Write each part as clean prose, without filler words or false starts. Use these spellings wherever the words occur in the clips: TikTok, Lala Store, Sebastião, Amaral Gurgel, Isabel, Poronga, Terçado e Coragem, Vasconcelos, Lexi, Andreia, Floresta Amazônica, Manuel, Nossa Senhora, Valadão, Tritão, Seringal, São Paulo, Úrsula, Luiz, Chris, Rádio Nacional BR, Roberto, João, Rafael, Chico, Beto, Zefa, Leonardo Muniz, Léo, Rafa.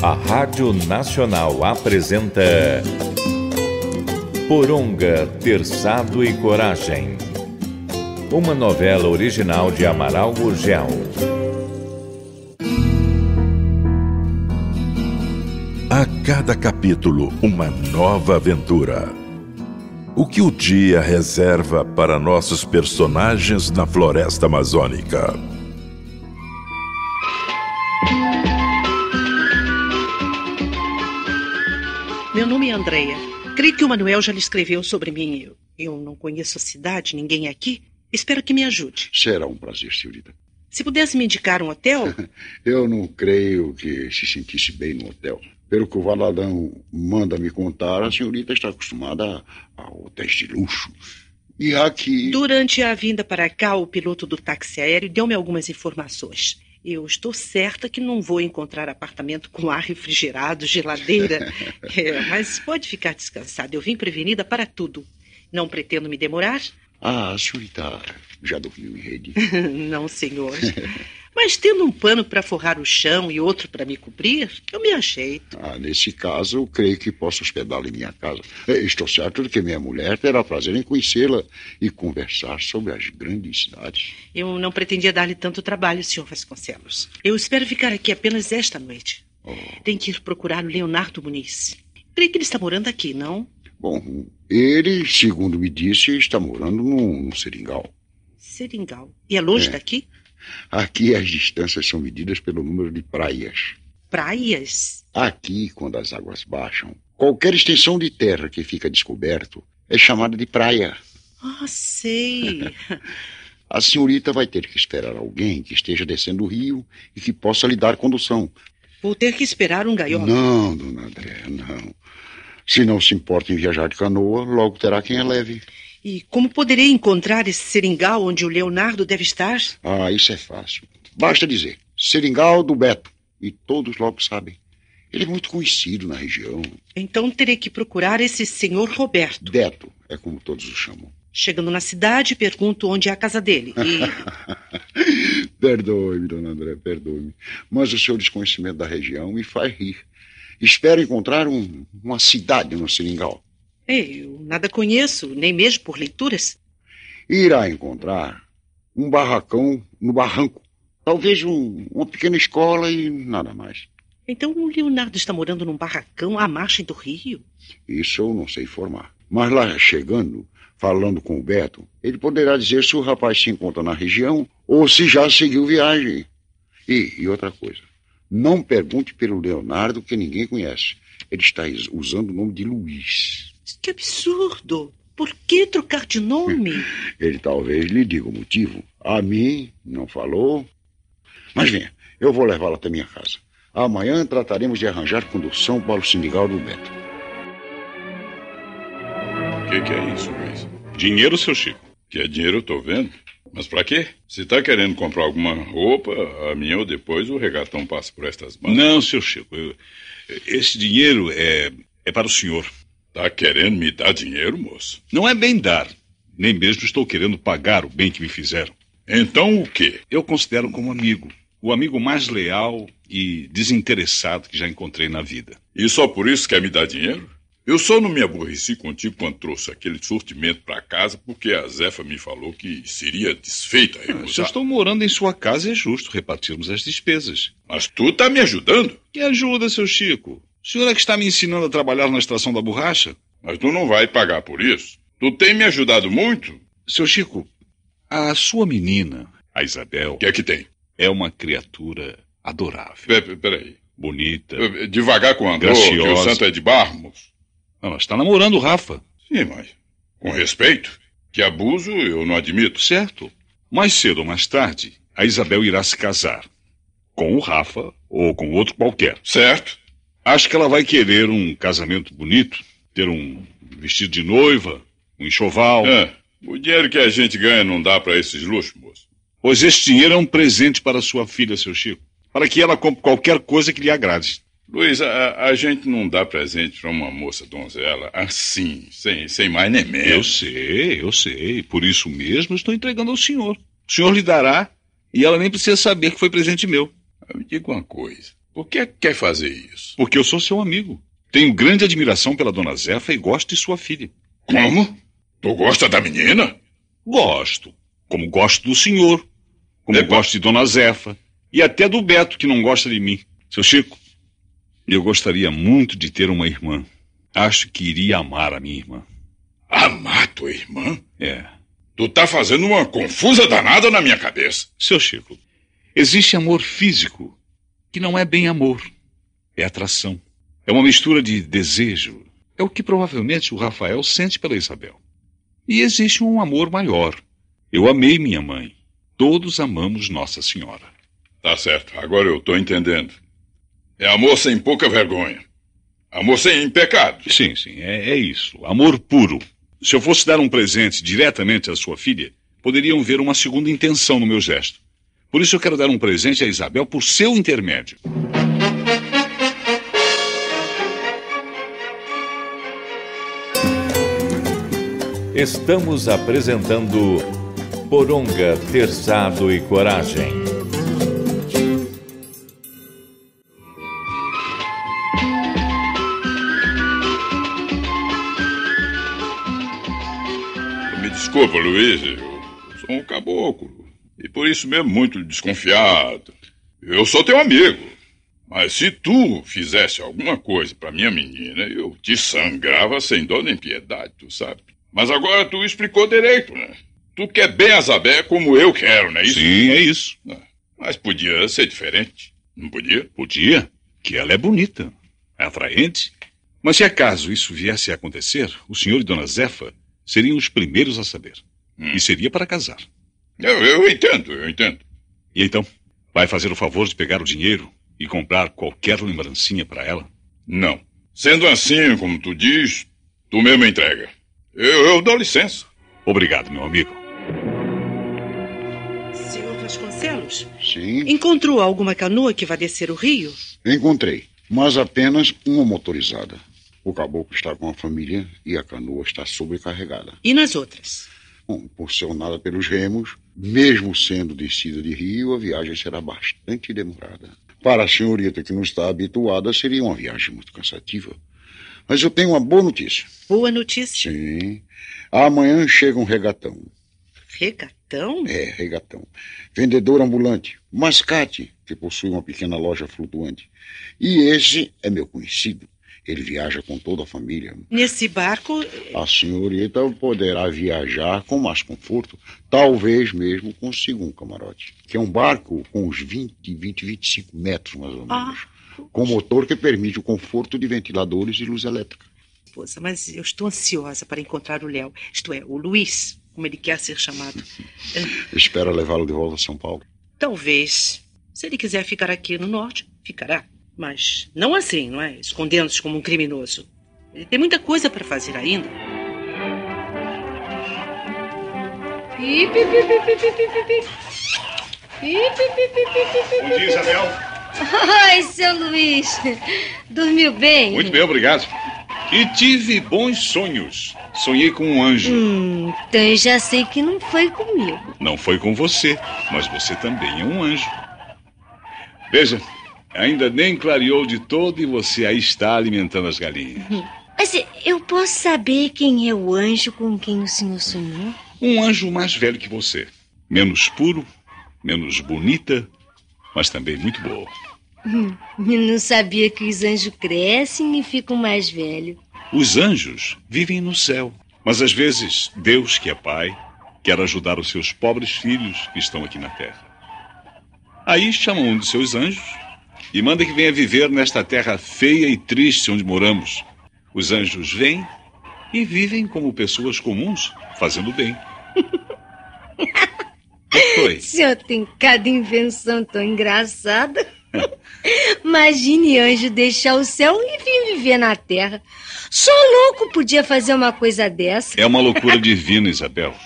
A Rádio Nacional apresenta Poronga, Terçado e Coragem, uma novela original de Amaral Gurgel. A cada capítulo, uma nova aventura. O que o dia reserva para nossos personagens na Floresta Amazônica? Meu nome é Andreia. Creio que o Manuel já lhe escreveu sobre mim. Eu não conheço a cidade, ninguém aqui. Espero que me ajude. Será um prazer, senhorita. Se pudesse me indicar um hotel... Eu não creio que se sentisse bem no hotel. Pelo que o Valadão manda me contar, a senhorita está acostumada a hotéis de luxo. E aqui... Durante a vinda para cá, o piloto do táxi aéreo deu-me algumas informações. Eu estou certa que não vou encontrar apartamento com ar refrigerado, geladeira. Mas pode ficar descansada. Eu vim prevenida para tudo. Não pretendo me demorar. Ah, senhorita, já dormiu em rede? Não, senhor. Mas tendo um pano para forrar o chão e outro para me cobrir, eu me ajeito. Ah, nesse caso, eu creio que posso hospedá-lo em minha casa. Estou certo de que minha mulher terá prazer em conhecê-la e conversar sobre as grandes cidades. Eu não pretendia dar-lhe tanto trabalho, senhor Vasconcelos. Eu espero ficar aqui apenas esta noite. Oh. Tenho que ir procurar o Leonardo Muniz. Creio que ele está morando aqui, não? Bom, ele, segundo me disse, está morando num seringal. Seringal? E é longe daqui? Aqui as distâncias são medidas pelo número de praias. Praias? Aqui, quando as águas baixam, qualquer extensão de terra que fica descoberto é chamada de praia. Ah, sei. A senhorita vai ter que esperar alguém que esteja descendo o rio e que possa lhe dar condução. Vou ter que esperar um gaiola? Não, dona Andréa, não. Se não se importa em viajar de canoa, logo terá quem a leve. E como poderei encontrar esse seringal onde o Leonardo deve estar? Ah, isso é fácil. Basta dizer, seringal do Beto. E todos logo sabem. Ele é muito conhecido na região. Então terei que procurar esse senhor Roberto. Beto, é como todos o chamam. Chegando na cidade, pergunto onde é a casa dele. E... Perdoe-me, dona André, perdoe-me. Mas o seu desconhecimento da região me faz rir. Espero encontrar uma cidade no seringal. Eu nada conheço, nem mesmo por leituras. Irá encontrar um barracão no barranco. Talvez uma pequena escola e nada mais. Então o Leonardo está morando num barracão à margem do rio? Isso eu não sei informar. Mas lá chegando, falando com o Beto, ele poderá dizer se o rapaz se encontra na região ou se já seguiu viagem. E outra coisa, não pergunte pelo Leonardo que ninguém conhece. Ele está usando o nome de Luiz. Que absurdo! Por que trocar de nome? Ele talvez lhe diga o motivo. A mim, não falou. Mas venha, eu vou levá-la até minha casa. Amanhã trataremos de arranjar condução para o sindical do Beto. O que é isso, Luiz? Dinheiro, seu Chico. Que é dinheiro, eu tô vendo. Mas pra quê? Se tá querendo comprar alguma roupa, amanhã ou depois o regatão passa por estas bandas. Não, seu Chico. Esse dinheiro é para o senhor. Tá querendo me dar dinheiro, moço? Não é bem dar. Nem mesmo estou querendo pagar o bem que me fizeram. Então o quê? Eu considero como amigo. O amigo mais leal e desinteressado que já encontrei na vida. E só por isso quer me dar dinheiro? Eu só não me aborreci contigo quando trouxe aquele sortimento para casa porque a Zefa me falou que seria desfeita. Se eu estou morando em sua casa, é justo repartirmos as despesas. Mas tu tá me ajudando? Que ajuda, seu Chico? O senhor é que está me ensinando a trabalhar na extração da borracha? Mas tu não vai pagar por isso. Tu tem me ajudado muito. Seu Chico, a sua menina, a Isabel... O que é que tem? É uma criatura adorável. Peraí. Bonita. Devagar com o andor, que o santo é de barro, moço. Ela está namorando o Rafa. Sim, mas com respeito. Que abuso eu não admito. Certo. Mais cedo ou mais tarde, a Isabel irá se casar. Com o Rafa ou com outro qualquer. Certo. Acho que ela vai querer um casamento bonito, ter um vestido de noiva, um enxoval. O dinheiro que a gente ganha não dá para esses luxos, moço. Pois esse dinheiro é um presente para sua filha, seu Chico, para que ela compre qualquer coisa que lhe agrade. Luiz, a gente não dá presente para uma moça donzela assim, sem mais nem menos. Eu sei, por isso mesmo estou entregando ao senhor. O senhor lhe dará e ela nem precisa saber que foi presente meu. Me diga uma coisa. Por que quer fazer isso? Porque eu sou seu amigo. Tenho grande admiração pela dona Zefa e gosto de sua filha. Como? Tu gosta da menina? Gosto. Como gosto do senhor. Como gosto de dona Zefa. E até do Beto, que não gosta de mim. Seu Chico, eu gostaria muito de ter uma irmã. Acho que iria amar a minha irmã. Amar tua irmã? É. Tu tá fazendo uma confusa danada na minha cabeça. Seu Chico, existe amor físico, que não é bem amor. É atração. É uma mistura de desejo. É o que provavelmente o Rafael sente pela Isabel. E existe um amor maior. Eu amei minha mãe. Todos amamos Nossa Senhora. Tá certo, agora eu tô entendendo. É amor sem pouca vergonha. Amor sem pecado. Sim, sim, é isso. Amor puro. Se eu fosse dar um presente diretamente à sua filha, poderiam ver uma segunda intenção no meu gesto. Por isso eu quero dar um presente a Isabel por seu intermédio. Estamos apresentando Poronga, Terçado e Coragem. Me desculpa, Luiz, eu sou um caboclo e por isso mesmo muito desconfiado. Eu sou teu amigo, mas se tu fizesse alguma coisa pra minha menina, eu te sangrava sem dor nem piedade, tu sabe. Mas agora tu explicou direito, né? Tu quer bem a Isabel como eu quero, não é isso? Sim, é isso. Mas podia ser diferente, não podia? Podia, que ela é bonita, é atraente. Mas se acaso isso viesse a acontecer, o senhor e dona Zefa seriam os primeiros a saber. E seria para casar. Eu entendo. E então, vai fazer o favor de pegar o dinheiro e comprar qualquer lembrancinha para ela? Não. Sendo assim, como tu diz, tu mesmo entrega. Eu dou licença. Obrigado, meu amigo. Senhor Vasconcelos? Sim? Encontrou alguma canoa que vá descer o rio? Encontrei, mas apenas uma motorizada. O caboclo está com a família e a canoa está sobrecarregada. E nas outras? Bom, porcionada pelos remos, mesmo sendo descida de rio, a viagem será bastante demorada. Para a senhorita que não está habituada, seria uma viagem muito cansativa. Mas eu tenho uma boa notícia. Boa notícia? Sim. Amanhã chega um regatão. Regatão? É, regatão. Vendedor ambulante. Mascate, que possui uma pequena loja flutuante. E esse é meu conhecido. Ele viaja com toda a família. Nesse barco... A senhorita poderá viajar com mais conforto. Talvez mesmo consiga um camarote. Que é um barco com uns 25 metros, mais ou menos. Com motor que permite o conforto de ventiladores e luz elétrica. Poxa, mas eu estou ansiosa para encontrar o Léo, isto é, o Luiz, como ele quer ser chamado. Espera levá-lo de volta a São Paulo? Talvez. Se ele quiser ficar aqui no norte, ficará. Mas não assim, não é? Escondendo-se como um criminoso. Ele tem muita coisa para fazer ainda. Bom dia, Isabel. Oi, seu Luiz. Dormiu bem? Muito bem, obrigado. E tive bons sonhos. Sonhei com um anjo. Então eu já sei que não foi comigo. Não foi com você, mas você também é um anjo. Veja, ainda nem clareou de todo e você aí está alimentando as galinhas. Mas eu posso saber quem é o anjo com quem o senhor sonhou? Um anjo mais velho que você. Menos puro, menos bonita... mas também muito boa. Eu não sabia que os anjos crescem e ficam mais velhos. Os anjos vivem no céu. Mas às vezes Deus, que é Pai, quer ajudar os seus pobres filhos que estão aqui na terra. Aí chama um de seus anjos e manda que venha viver nesta terra feia e triste onde moramos. Os anjos vêm e vivem como pessoas comuns, fazendo bem. O senhor tem cada invenção tão engraçada. Imagine anjo deixar o céu e vir viver na terra. Só louco podia fazer uma coisa dessa. É uma loucura divina, Isabel.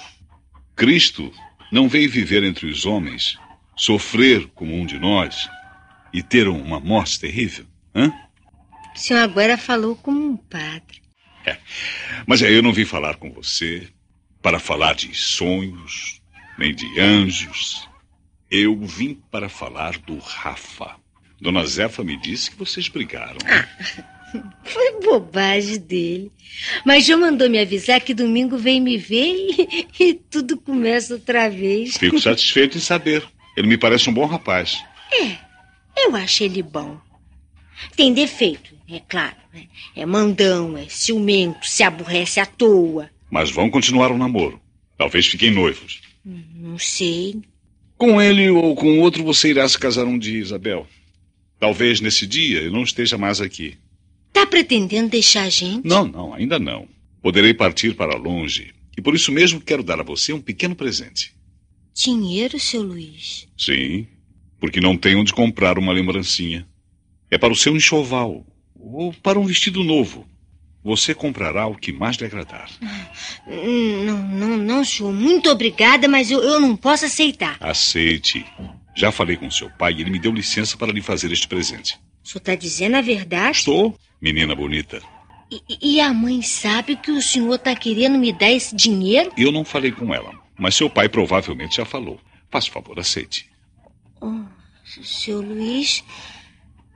Cristo não veio viver entre os homens, sofrer como um de nós e ter uma morte terrível. O senhor agora falou como um padre. Mas eu não vim falar com você para falar de sonhos, nem de anjos. Eu vim para falar do Rafa. Dona Zefa me disse que vocês brigaram. Foi bobagem dele. Mas João mandou me avisar que domingo vem me ver e tudo começa outra vez. Fico satisfeito em saber. Ele me parece um bom rapaz. É, eu acho ele bom. Tem defeito, é claro. É mandão, é ciumento, se aborrece à toa. Mas vão continuar o namoro. Talvez fiquem noivos. Não sei. Com ele ou com outro você irá se casar um dia, Isabel. Talvez nesse dia eu não esteja mais aqui. Tá pretendendo deixar a gente? Não, ainda não. Poderei partir para longe. E por isso mesmo quero dar a você um pequeno presente. Dinheiro, seu Luiz? Sim, porque não tenho onde comprar uma lembrancinha. É para o seu enxoval ou para um vestido novo. Você comprará o que mais lhe agradar. Não, senhor. Muito obrigada, mas eu não posso aceitar. Aceite. Já falei com seu pai e ele me deu licença para lhe fazer este presente. O senhor está dizendo a verdade? Estou, menina bonita. E a mãe sabe que o senhor está querendo me dar esse dinheiro? Eu não falei com ela, mas seu pai provavelmente já falou. Faça o favor, aceite. Oh, seu Luiz,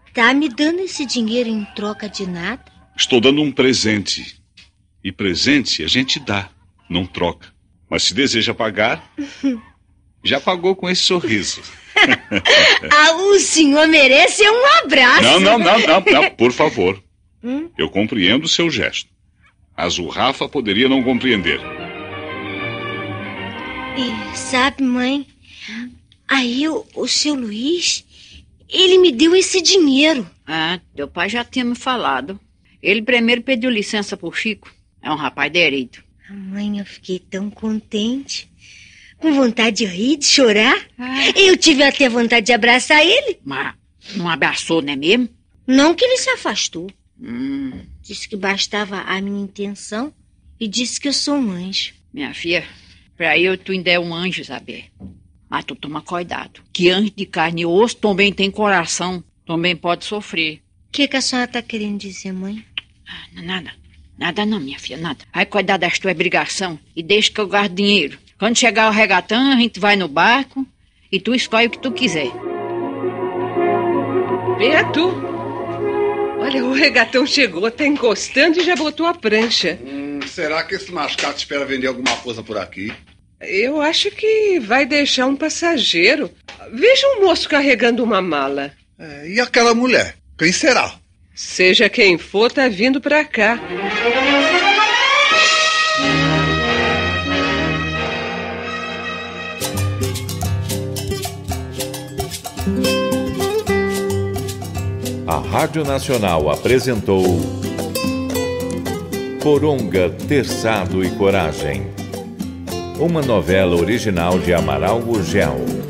está me dando esse dinheiro em troca de nada? Estou dando um presente. E presente a gente dá, não troca. Mas se deseja pagar, já pagou com esse sorriso. O senhor merece um abraço. Não, por favor. Eu compreendo o seu gesto. Mas o Rafa poderia não compreender. E sabe, mãe, aí o seu Luiz, ele me deu esse dinheiro. Ah, teu pai já tinha me falado. Ele primeiro pediu licença pro Chico. É um rapaz direito. Mãe, eu fiquei tão contente. Com vontade de rir, de chorar. Ai. Eu tive até vontade de abraçar ele. Mas não abraçou, não é mesmo? Não, que ele se afastou. Disse que bastava a minha intenção e disse que eu sou um anjo. Minha filha, pra eu tu ainda é um anjo, Isabel. Mas tu toma cuidado, que anjo de carne e osso também tem coração, também pode sofrer. O que a senhora tá querendo dizer, mãe? Nada não, minha filha, nada. Vai cuidar das tuas obrigações e deixa que eu guardo dinheiro. Quando chegar o regatão, a gente vai no barco e tu escolhe o que tu quiser. Beto, olha, o regatão chegou, tá encostando e já botou a prancha. Será que esse mascate espera vender alguma coisa por aqui? Eu acho que vai deixar um passageiro. Veja um moço carregando uma mala. E aquela mulher? Quem será? Seja quem for, tá vindo pra cá. A Rádio Nacional apresentou Poronga, Terçado e Coragem, uma novela original de Amaral Gurgel.